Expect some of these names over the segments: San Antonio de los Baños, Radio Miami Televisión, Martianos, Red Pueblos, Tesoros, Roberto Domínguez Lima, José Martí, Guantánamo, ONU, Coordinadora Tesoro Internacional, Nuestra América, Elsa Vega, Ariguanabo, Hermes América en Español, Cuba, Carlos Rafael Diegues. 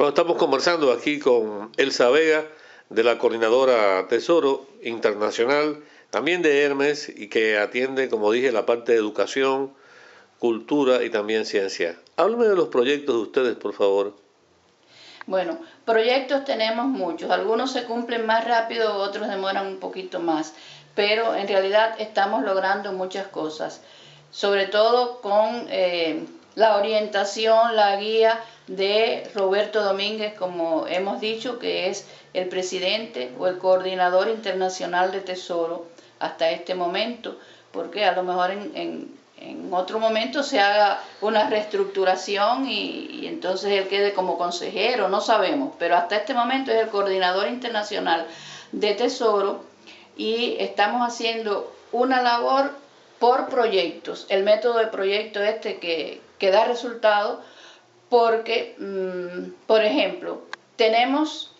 Bueno, estamos conversando aquí con Elsa Vega, de la Coordinadora Tesoro Internacional, también de Hermes, y que atiende, como dije, la parte de educación, cultura y también ciencia. Háblame de los proyectos de ustedes, por favor. Bueno, proyectos tenemos muchos. Algunos se cumplen más rápido, otros demoran un poquito más. Pero en realidad estamos logrando muchas cosas, sobre todo con la orientación, la guía de Roberto Domínguez, como hemos dicho, que es el presidente o el coordinador internacional de Tesoro hasta este momento, porque a lo mejor en otro momento se haga una reestructuración y entonces él quede como consejero, no sabemos, pero hasta este momento es el coordinador internacional de Tesoro y estamos haciendo una labor por proyectos, el método de proyecto este que da resultado, porque, por ejemplo, tenemos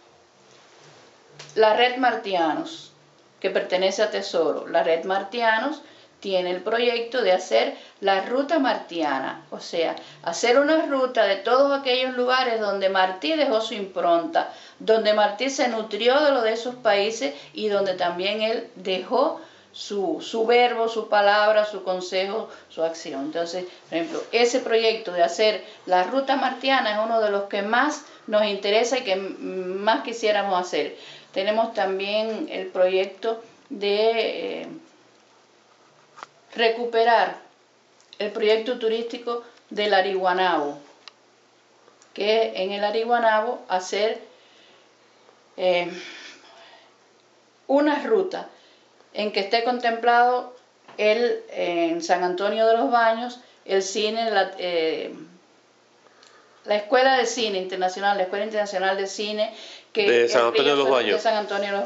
la Red Martianos, que pertenece a Tesoro. La Red Martianos tiene el proyecto de hacer la ruta martiana, o sea, hacer una ruta de todos aquellos lugares donde Martí dejó su impronta, donde Martí se nutrió de lo de esos países y donde también él dejó su verbo, su palabra, su consejo, su acción. Entonces, por ejemplo, ese proyecto de hacer la ruta martiana es uno de los que más nos interesa y que más quisiéramos hacer. Tenemos también el proyecto de recuperar el proyecto turístico del Ariguanabo, que en el Ariguanabo hacer una ruta en que esté contemplado en San Antonio de los Baños el cine, la Escuela de Cine Internacional, la Escuela Internacional de Cine de San Antonio de los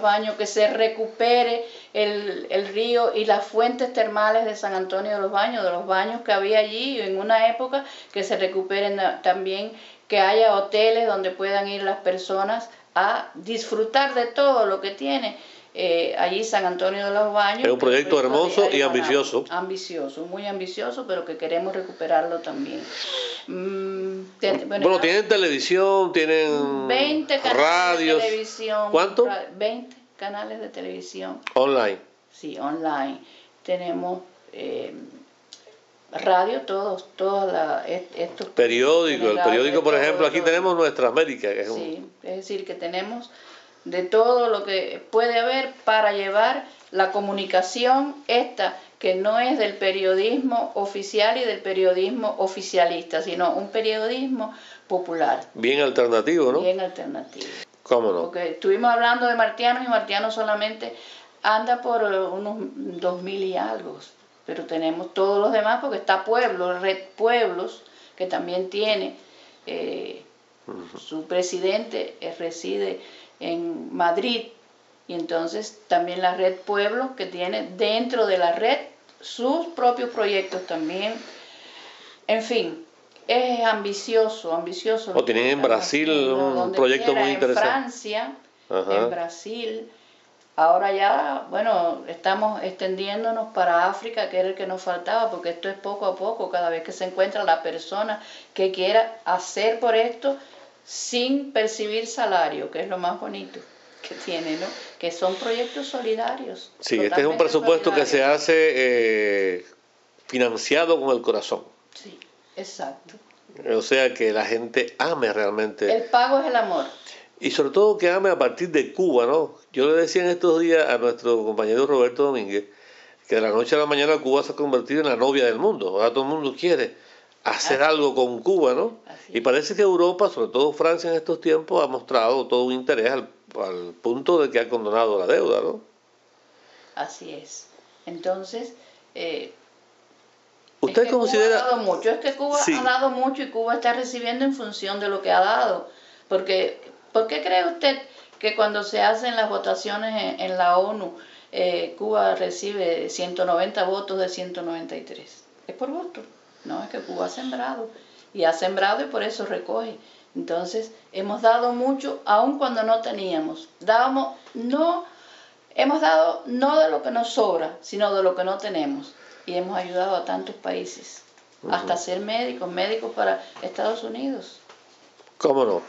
Baños. Que se recupere el río y las fuentes termales de San Antonio de los baños que había allí en una época, que se recuperen también, que haya hoteles donde puedan ir las personas a disfrutar de todo lo que tiene allí San Antonio de los Baños. Es un proyecto hermoso y ambicioso. Ambicioso, muy ambicioso, pero que queremos recuperarlo también. Bueno, tienen televisión, tienen 20 canales radios, de televisión. ¿Cuánto? 20 canales de televisión. Online. Sí, online. Tenemos radio, todos estos periódicos. El periódico, por ejemplo, aquí tenemos Nuestra América. Que es sí, es decir, que tenemos de todo lo que puede haber para llevar la comunicación esta, que no es del periodismo oficial y del periodismo oficialista, sino un periodismo popular. Bien alternativo, ¿no? Bien alternativo. ¿Cómo no? Porque estuvimos hablando de Martianos, y Martianos solamente anda por unos 2000 y algo, pero tenemos todos los demás, porque está Pueblos, Red Pueblos, que también tiene, su presidente reside en Madrid, y entonces también la Red Pueblos, que tiene dentro de la red sus propios proyectos también. En fin, es ambicioso, ambicioso. O tienen en Brasil un proyecto muy interesante. En Francia, en Brasil. Ahora ya, bueno, estamos extendiéndonos para África, que era el que nos faltaba, porque esto es poco a poco, cada vez que se encuentra la persona que quiera hacer por esto sin percibir salario, que es lo más bonito que tiene, ¿no? Que son proyectos solidarios. Sí, este es un presupuesto solidario, que se hace financiado con el corazón. Sí, exacto. O sea, que la gente ame realmente. El pago es el amor. Y sobre todo que ame a partir de Cuba, ¿no? Yo le decía en estos días a nuestro compañero Roberto Domínguez que de la noche a la mañana Cuba se ha convertido en la novia del mundo. Ahora todo el mundo quiere hacer algo con Cuba, ¿no? Y parece que Europa, sobre todo Francia en estos tiempos, ha mostrado todo un interés al punto de que ha condonado la deuda, ¿no? Así es. Entonces, ¿usted es que considera? Cuba ha dado mucho. Es que Cuba ha dado mucho y Cuba está recibiendo en función de lo que ha dado. Porque, ¿por qué cree usted que cuando se hacen las votaciones en la ONU, Cuba recibe 190 votos de 193? Es por voto. No, es que Cuba ha sembrado y por eso recoge. Entonces, hemos dado mucho, aun cuando no teníamos. Hemos dado no de lo que nos sobra, sino de lo que no tenemos. Y hemos ayudado a tantos países, hasta ser médicos para Estados Unidos. ¿Cómo no?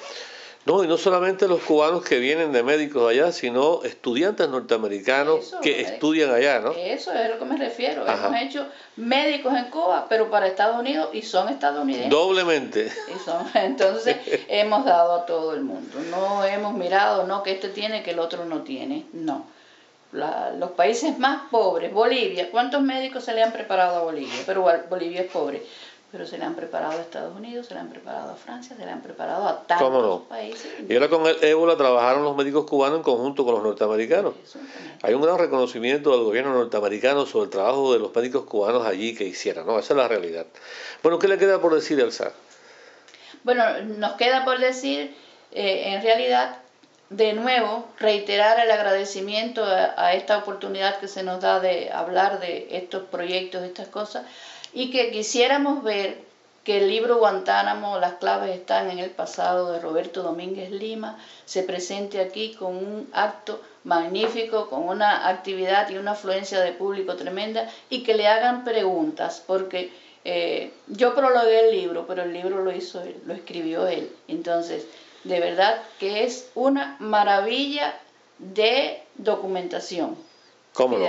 No, y no solamente los cubanos que vienen de médicos allá, sino estudiantes norteamericanos que estudian allá, ¿no? Eso es a lo que me refiero. Ajá. Hemos hecho médicos en Cuba, pero para Estados Unidos, y son estadounidenses. Doblemente. Y son, entonces, hemos dado a todo el mundo. No hemos mirado, no, que este tiene, que el otro no tiene, no. Los países más pobres, Bolivia, ¿cuántos médicos se le han preparado a Bolivia? Pero Bolivia es pobre. Pero se le han preparado a Estados Unidos, se le han preparado a Francia, se le han preparado a tantos países. Y ahora con el ébola trabajaron los médicos cubanos en conjunto con los norteamericanos. Hay un gran reconocimiento del gobierno norteamericano sobre el trabajo de los médicos cubanos allí que hicieron, ¿no? Esa es la realidad. Bueno, ¿qué le queda por decir, Elsa? Bueno, nos queda por decir, en realidad, de nuevo, reiterar el agradecimiento a esta oportunidad que se nos da de hablar de estos proyectos, de estas cosas, y que quisiéramos ver que el libro Guantánamo, las claves están en el pasado, de Roberto Domínguez Lima, se presente aquí con un acto magnífico, con una actividad y una afluencia de público tremenda, y que le hagan preguntas, porque yo prologué el libro, pero el libro lo hizo él, lo escribió él. Entonces, de verdad que es una maravilla de documentación. ¿Cómo no?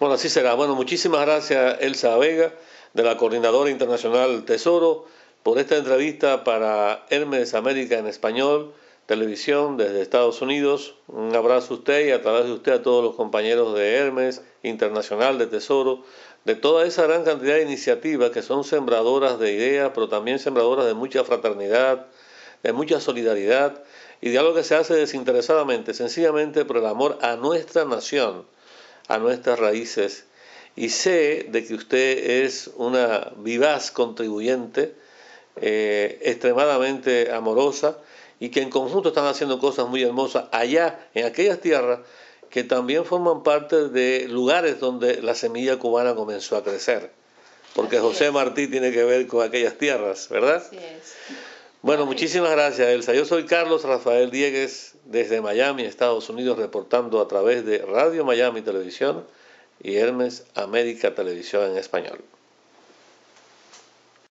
Bueno, así será. Bueno, muchísimas gracias, Elsa Vega, de la Coordinadora Internacional Tesoro, por esta entrevista para Hermes América en Español, televisión desde Estados Unidos. Un abrazo a usted y a través de usted a todos los compañeros de Hermes Internacional de Tesoro, de toda esa gran cantidad de iniciativas que son sembradoras de ideas, pero también sembradoras de mucha fraternidad, de mucha solidaridad y de algo que se hace desinteresadamente, sencillamente por el amor a nuestra nación, a nuestras raíces, y sé de que usted es una vivaz contribuyente, extremadamente amorosa, y que en conjunto están haciendo cosas muy hermosas allá en aquellas tierras que también forman parte de lugares donde la semilla cubana comenzó a crecer, porque José Martí tiene que ver con aquellas tierras, ¿verdad? Así es. Bueno, muchísimas gracias, Elsa. Yo soy Carlos Rafael Diegues, desde Miami, Estados Unidos, reportando a través de Radio Miami Televisión y Hermes América Televisión en Español.